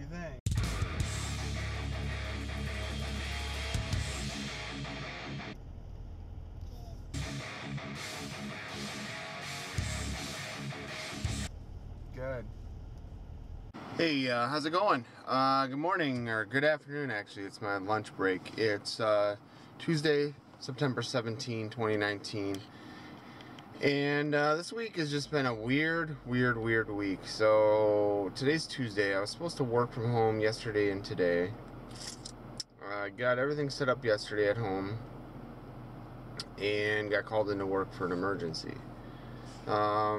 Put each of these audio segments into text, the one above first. everything. Good. Hey, how's it going? Good morning, or good afternoon actually, it's my lunch break. It's Tuesday, September 17, 2019. And this week has just been a weird week. So today's Tuesday. I was supposed to work from home yesterday and today. I got everything set up yesterday at home and got called into work for an emergency. I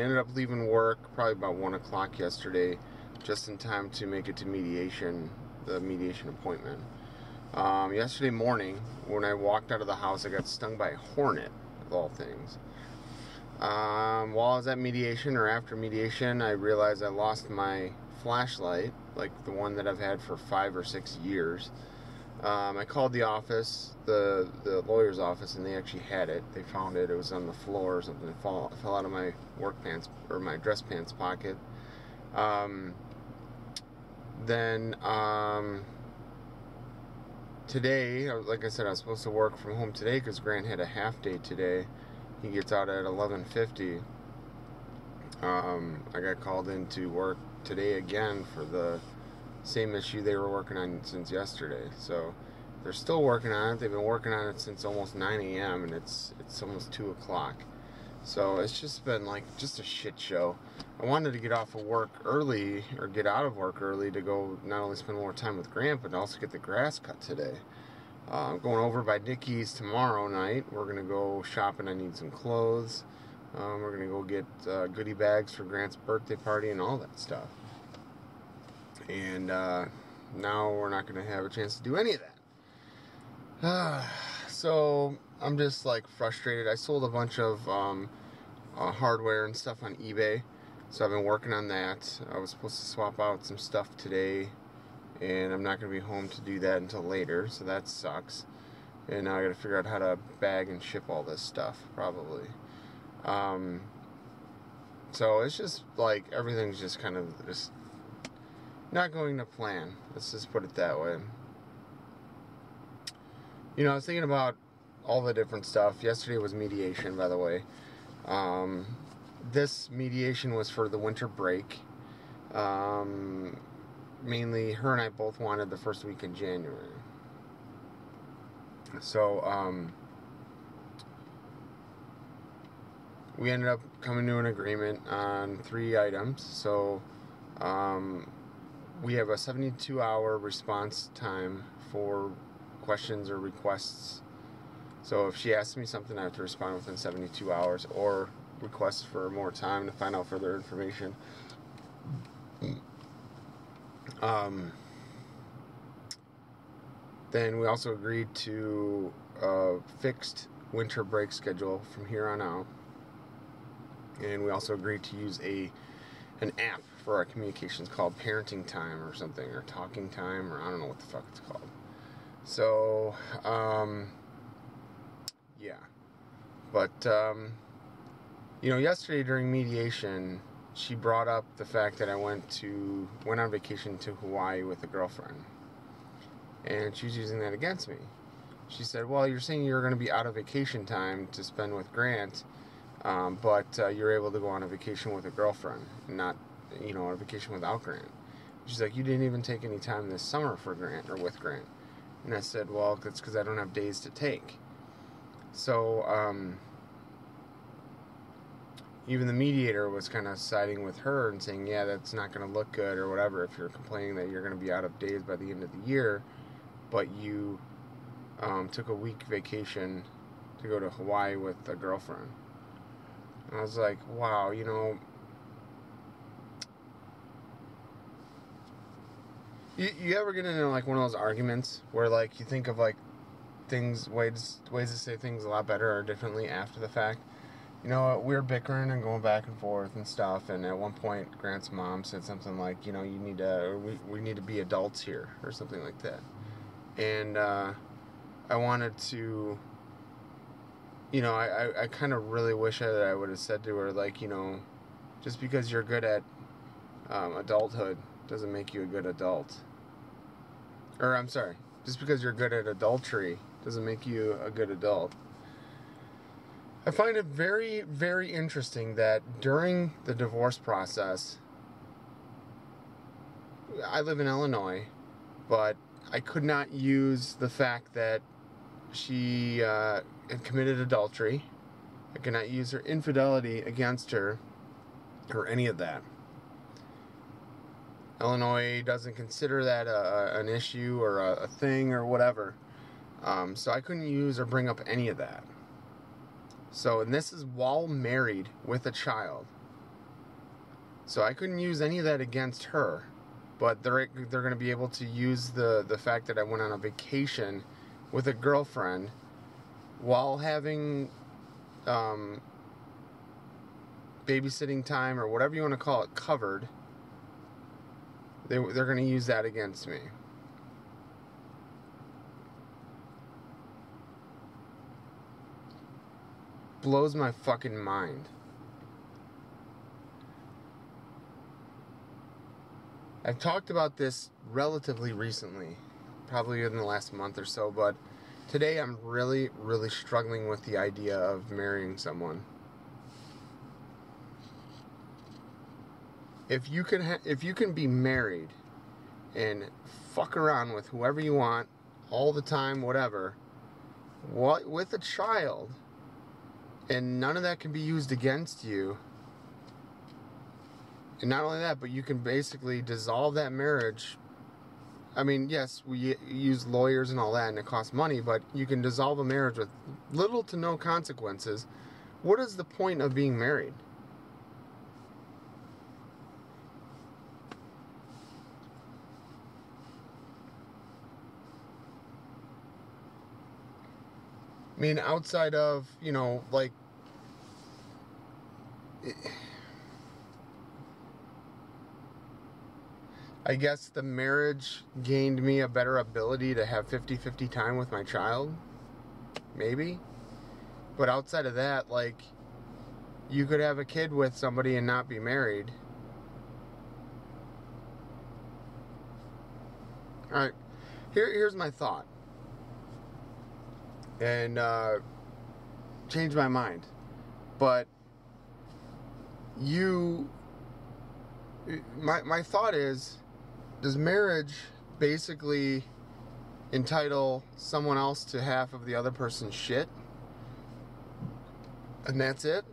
ended up leaving work probably about 1 o'clock yesterday, just in time to make it to mediation, the mediation appointment. Yesterday morning, when I walked out of the house, I got stung by a hornet. Of all things. While I was at mediation or after mediation, I realized I lost my flashlight, like the one that I've had for 5 or 6 years. I called the office, the lawyer's office, and they actually had it. They found it. It was on the floor or something. It fell out of my work pants or my dress pants pocket. Today, like I said, I was supposed to work from home today because Grant had a half day today. He gets out at 11:50. I got called into work today again for the same issue they were working on since yesterday. So they're still working on it. They've been working on it since almost 9 a.m. and it's almost 2 o'clock. So it's just been like just a shit show. I wanted to get off of work early or get out of work early to go not only spend more time with Grant but also get the grass cut today. I'm going over by Dickie's tomorrow night. We're going to go shopping. I need some clothes. We're going to go get goodie bags for Grant's birthday party and all that stuff. And now we're not going to have a chance to do any of that. So I'm just like frustrated. I sold a bunch of hardware and stuff on eBay, so I've been working on that. I was supposed to swap out some stuff today, and I'm not going to be home to do that until later, so that sucks. And now I got to figure out how to bag and ship all this stuff, probably. So it's just like everything's just kind of just not going to plan. Let's just put it that way. You know, I was thinking about all the different stuff. Yesterday was mediation, by the way. This mediation was for the winter break. Mainly, her and I both wanted the first week in January. So, we ended up coming to an agreement on 3 items. So, we have a 72-hour response time for questions or requests. So if she asks me something, I have to respond within 72 hours or request for more time to find out further information. Then we also agreed to a fixed winter break schedule from here on out, and we also agreed to use an app for our communications called Parenting Time or something, or Talking Time, or I don't know what the fuck it's called. So, yeah, but, you know, yesterday during mediation, she brought up the fact that I went on vacation to Hawaii with a girlfriend, and she was using that against me. She said, well, you're saying you're going to be out of vacation time to spend with Grant, but you're able to go on a vacation with a girlfriend, not, you know, on a vacation without Grant. She's like, you didn't even take any time this summer for Grant or with Grant. And I said, well, that's because I don't have days to take. So, even the mediator was kind of siding with her and saying, yeah, that's not going to look good or whatever if you're complaining that you're going to be out of days by the end of the year, but you took a week vacation to go to Hawaii with a girlfriend. And I was like, wow, you know, you ever get into like one of those arguments where like you think of like things, ways to say things a lot better or differently after the fact? You know, we were bickering and going back and forth and stuff, and at one point Grant's mom said something like, you know, you need to, or we need to be adults here or something like that. And I wanted to, you know, I kind of really wish that I would have said to her like, you know, just because you're good at adulthood doesn't make you a good adult. Or I'm sorry, just because you're good at adultery doesn't make you a good adult. I find it very, very interesting that during the divorce process, I live in Illinois, but I could not use the fact that she had committed adultery. I could not use her infidelity against her or any of that. Illinois doesn't consider that an issue or a thing or whatever. So I couldn't use or bring up any of that. So, and this is while married with a child. So I couldn't use any of that against her. But they're going to be able to use the fact that I went on a vacation with a girlfriend while having babysitting time or whatever you want to call it covered. They're going to use that against me. Blows my fucking mind. I've talked about this relatively recently, probably in the last month or so, but today I'm really, really struggling with the idea of marrying someone. If you can be married and fuck around with whoever you want all the time, whatever, what with a child, and none of that can be used against you. And not only that, but you can basically dissolve that marriage. I mean, yes, we use lawyers and all that, and it costs money, but you can dissolve a marriage with little to no consequences. What is the point of being married? I mean, outside of, you know, like... I guess the marriage gained me a better ability to have 50-50 time with my child. Maybe. But outside of that, like, you could have a kid with somebody and not be married. Alright. Here's my thought. And, changed my mind. But, my thought is... Does marriage basically entitle someone else to half of the other person's shit? And that's it?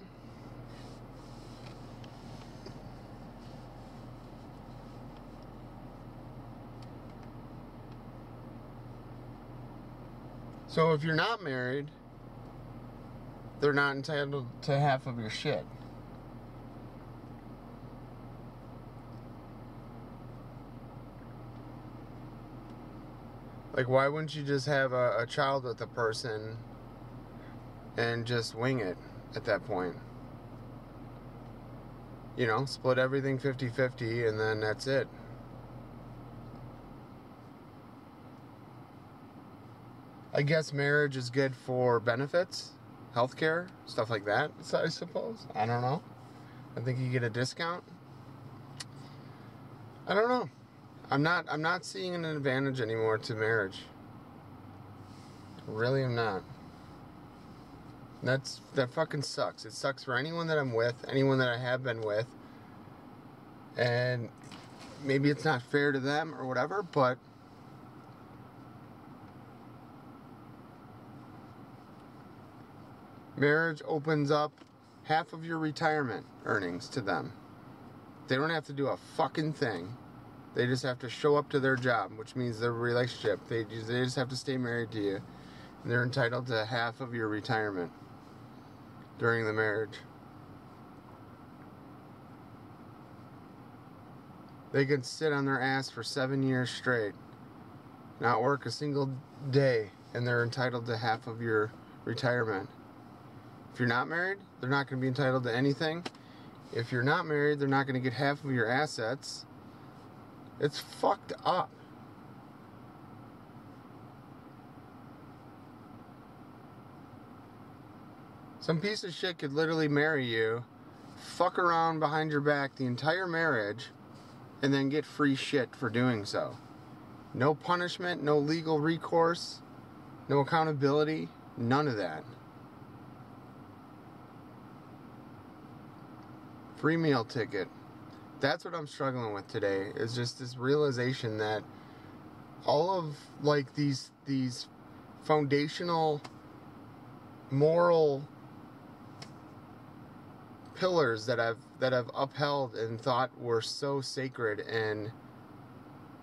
So if you're not married, they're not entitled to half of your shit. Like, why wouldn't you just have a child with a person and just wing it at that point? You know, split everything 50-50 and then that's it. I guess marriage is good for benefits, healthcare, stuff like that, I suppose. I don't know. I think you get a discount. I don't know. I'm not seeing an advantage anymore to marriage. Really, I'm not. That fucking sucks. It sucks for anyone that I'm with, anyone that I have been with. And maybe it's not fair to them or whatever, but marriage opens up half of your retirement earnings to them. They don't have to do a fucking thing. They just have to show up to their job, which means their relationship. They just have to stay married to you. And they're entitled to half of your retirement during the marriage. They can sit on their ass for 7 years straight, not work a single day, and they're entitled to half of your retirement. If you're not married, they're not going to be entitled to anything. If you're not married, they're not going to get half of your assets. It's fucked up. Some piece of shit could literally marry you, fuck around behind your back the entire marriage, and then get free shit for doing so. No punishment, no legal recourse, no accountability, none of that. Free meal ticket. That's what I'm struggling with today, is just this realization that all of like these foundational moral pillars that I've upheld and thought were so sacred and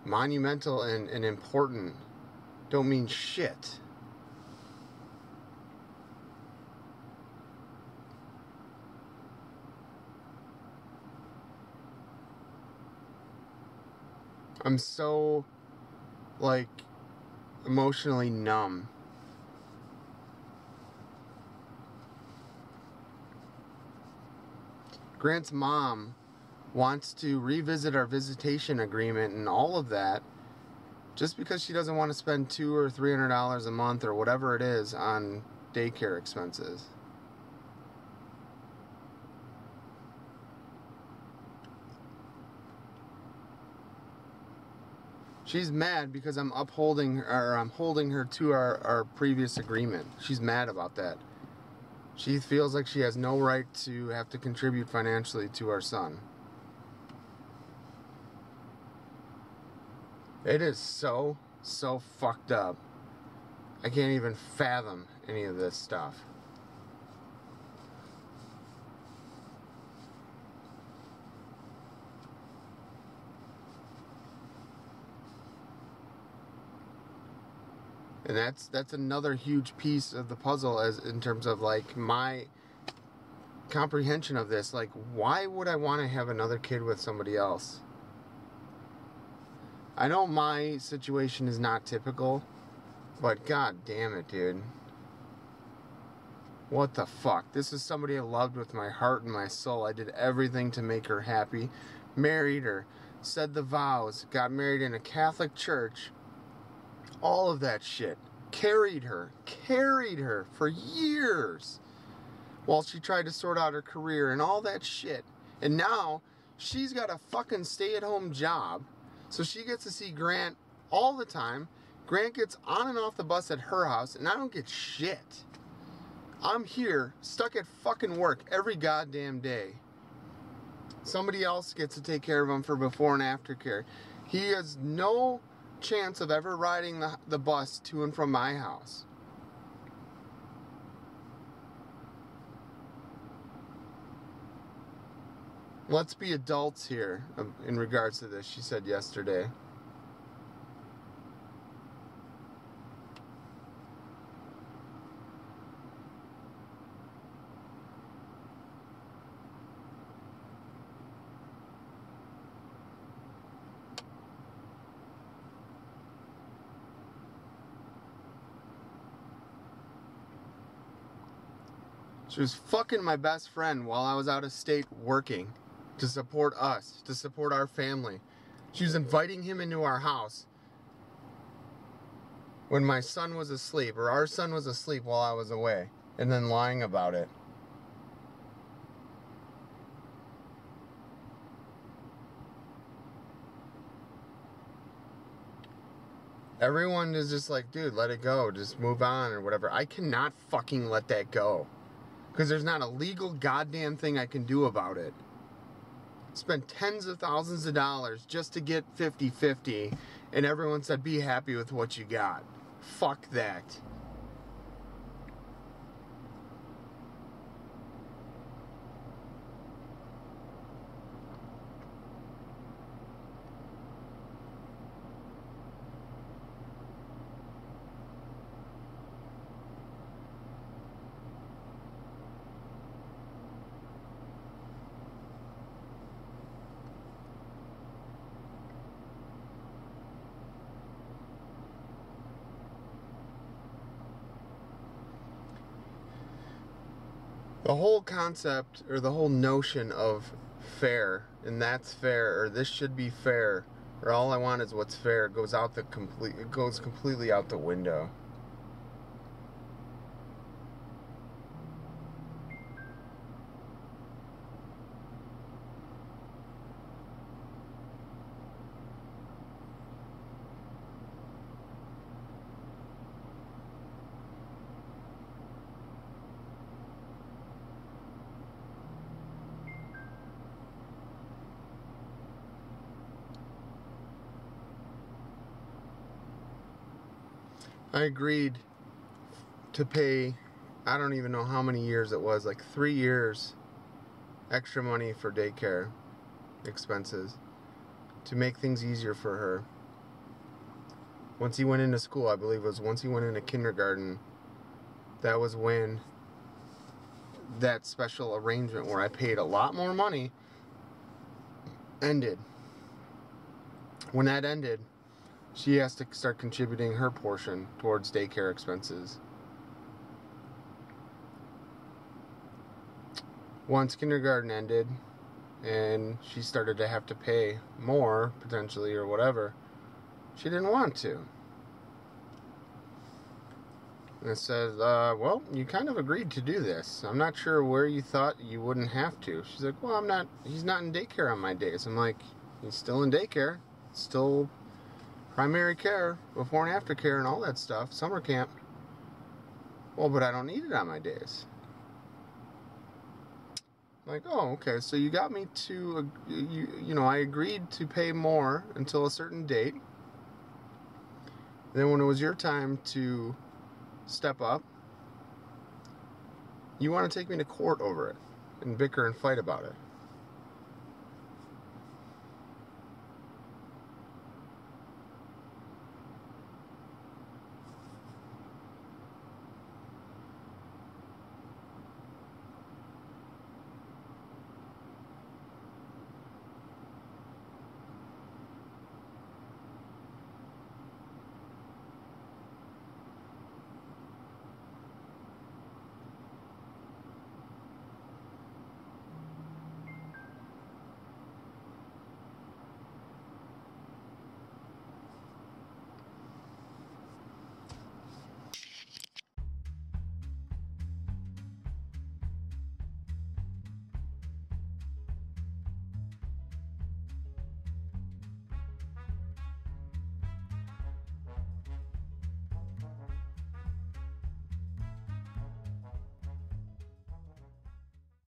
monumental and important don't mean shit. I'm so like emotionally numb. Grant's mom wants to revisit our visitation agreement and all of that just because she doesn't want to spend $200 or $300 a month or whatever it is on daycare expenses. She's mad because I'm holding her to our previous agreement. She's mad about that. She feels like she has no right to have to contribute financially to our son. It is so, so fucked up. I can't even fathom any of this stuff. And that's another huge piece of the puzzle as in terms of like my comprehension of this. Like, why would I want to have another kid with somebody else? I know my situation is not typical, but god damn it, dude. What the fuck? This is somebody I loved with my heart and my soul. I did everything to make her happy. Married her. Said the vows. Got married in a Catholic church. All of that shit. Carried her for years while she tried to sort out her career and all that shit. And now she's got a fucking stay-at-home job, so she gets to see Grant all the time. Grant gets on and off the bus at her house, and I don't get shit. I'm here, stuck at fucking work every goddamn day. Somebody else gets to take care of him for before and after care. He has no chance of ever riding the bus to and from my house. Let's be adults here in regards to this, she said yesterday. She was fucking my best friend while I was out of state working to support us, to support our family. She was inviting him into our house when my son was asleep, or our son was asleep while I was away, and then lying about it. Everyone is just like, dude, let it go, just move on or whatever. I cannot fucking let that go. Because there's not a legal goddamn thing I can do about it. Spent tens of thousands of dollars just to get 50-50, and everyone said, be happy with what you got. Fuck that. The whole concept, or the whole notion of fair, and that's fair, or this should be fair, or all I want is what's fair, goes completely out the window. I agreed to pay, I don't even know how many years it was, like 3 years extra money for daycare expenses to make things easier for her. Once he went into school, I believe it was once he went into kindergarten, that was when that special arrangement where I paid a lot more money ended. When that ended, she has to start contributing her portion towards daycare expenses. Once kindergarten ended and she started to have to pay more, potentially, or whatever, she didn't want to. And it says, well, you kind of agreed to do this. I'm not sure where you thought you wouldn't have to. She's like, well, he's not in daycare on my days. I'm like, he's still in daycare. Still primary care, before and after care and all that stuff, summer camp. Well, but I don't need it on my days. Like, oh, okay, so you got me to, you know, I agreed to pay more until a certain date. Then when it was your time to step up, you want to take me to court over it and bicker and fight about it.